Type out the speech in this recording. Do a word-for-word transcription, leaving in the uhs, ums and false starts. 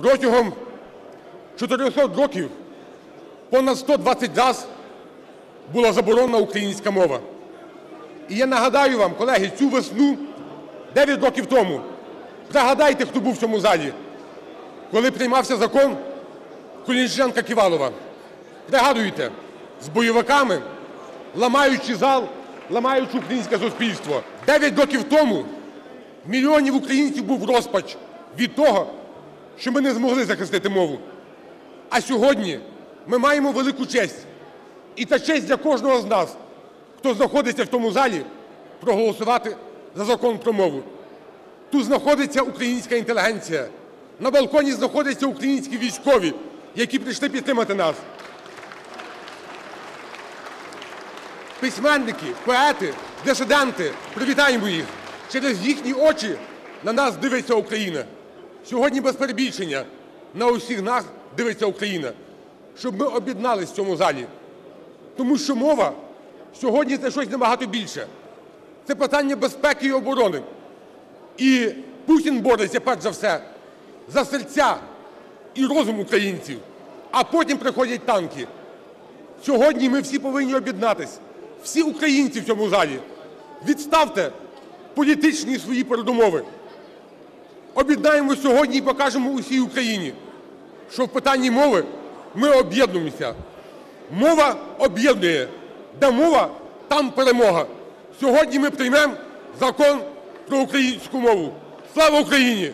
протягом чотирьохсот років понад сто двадцять разів була заборонена українська мова. І я нагадаю вам, колеги, цю весну, дев'ять років тому, пригадайте, хто був в цьому залі, коли приймався закон Колесніченка-Ківалова. Пригадуєте, з бойовиками, ламаючи зал, ламаючи українське суспільство. дев'ять років тому мільйонів українців був розпач від того, що ми не змогли захистити мову. А сьогодні ми маємо велику честь. І та честь для кожного з нас, хто знаходиться в тому залі, проголосувати за закон про мову. Тут знаходиться українська інтелігенція. На балконі знаходяться українські військові, які прийшли підтримати нас. Письменники, поети, дисиденти, привітаємо їх. Через їхні очі на нас дивиться Україна. Сьогодні без перебільшення на усіх нас дивиться Україна. Щоб ми об'єдналися в цьому залі. Тому що мова сьогодні – це щось набагато більше. Це питання безпеки і оборони. І Путін бореться, перш за все, за серця і розум українців. А потім приходять танки. Сьогодні ми всі повинні об'єднатися. Всі українці в цьому залі. Відставте політичні свої передумови. Об'єднаємося сьогодні і покажемо усій Україні, що в питанні мови ми об'єднуємося. Мова об'єднує. Де мова, там перемога. Сьогодні ми приймемо закон про українську мову. Слава Україні!